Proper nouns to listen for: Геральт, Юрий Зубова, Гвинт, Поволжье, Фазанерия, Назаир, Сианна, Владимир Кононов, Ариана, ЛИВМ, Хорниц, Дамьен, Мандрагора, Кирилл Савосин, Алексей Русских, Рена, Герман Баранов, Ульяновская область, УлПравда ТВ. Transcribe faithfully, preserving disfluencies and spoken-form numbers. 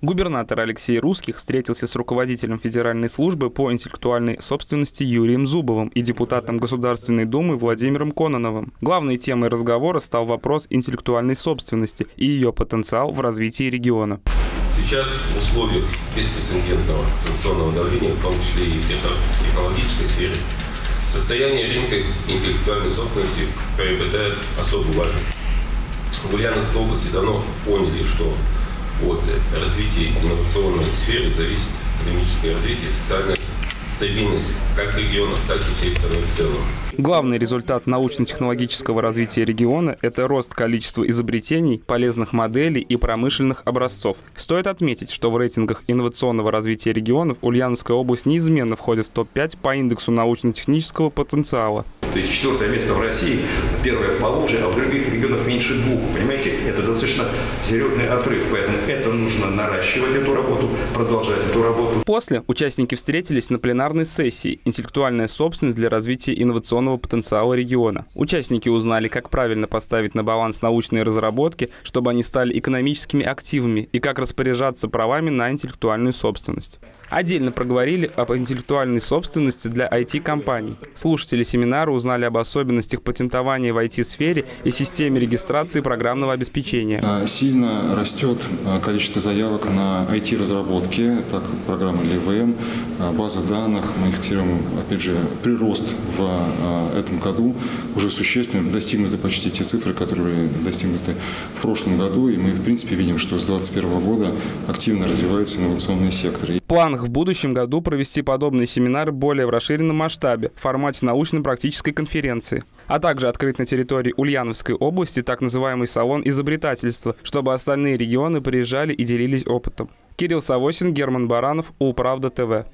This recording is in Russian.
Губернатор Алексей Русских встретился с руководителем Федеральной службы по интеллектуальной собственности Юрием Зубовым и депутатом Государственной Думы Владимиром Кононовым. Главной темой разговора стал вопрос интеллектуальной собственности и ее потенциал в развитии региона. Сейчас в условиях беспрецедентного санкционного давления, в том числе и в технологической сфере, состояние рынка интеллектуальной собственности приобретает особую важность. В Ульяновской области давно поняли, что от развития инновационной сферы зависит экономическое развитие, социальная стабильность как регионов, так и всей страны в целом. Главный результат научно-технологического развития региона – это рост количества изобретений, полезных моделей и промышленных образцов. Стоит отметить, что в рейтингах инновационного развития регионов Ульяновская область неизменно входит в топ пять по индексу научно-технического потенциала. То есть четвертое место в России, первое в Поволжье, а в других регионах меньше двух. Понимаете, это достаточно серьезный отрыв, поэтому это нужно наращивать эту работу, продолжать эту работу. После участники встретились на пленарной сессии «Интеллектуальная собственность для развития инновационного потенциала региона». Участники узнали, как правильно поставить на баланс научные разработки, чтобы они стали экономическими активами, и как распоряжаться правами на интеллектуальную собственность. Отдельно проговорили об интеллектуальной собственности для ай ти-компаний. Слушатели семинара узнали об особенностях патентования в ай ти-сфере и системе регистрации программного обеспечения. Сильно растет количество заявок на ай ти-разработки, так как программа ЛИВМ, база данных. Мы фиксируем, опять же, прирост в этом году уже существенно. Достигнуты почти те цифры, которые достигнуты в прошлом году. И мы, в принципе, видим, что с две тысячи двадцать первого года активно развивается инновационный сектор. В планах в будущем году провести подобные семинары более в расширенном масштабе, в формате научно-практической конференции. А также открыть на территории Ульяновской области так называемый салон изобретательства, чтобы остальные регионы приезжали и делились опытом. Кирилл Савосин, Герман Баранов, УлПравда ТВ.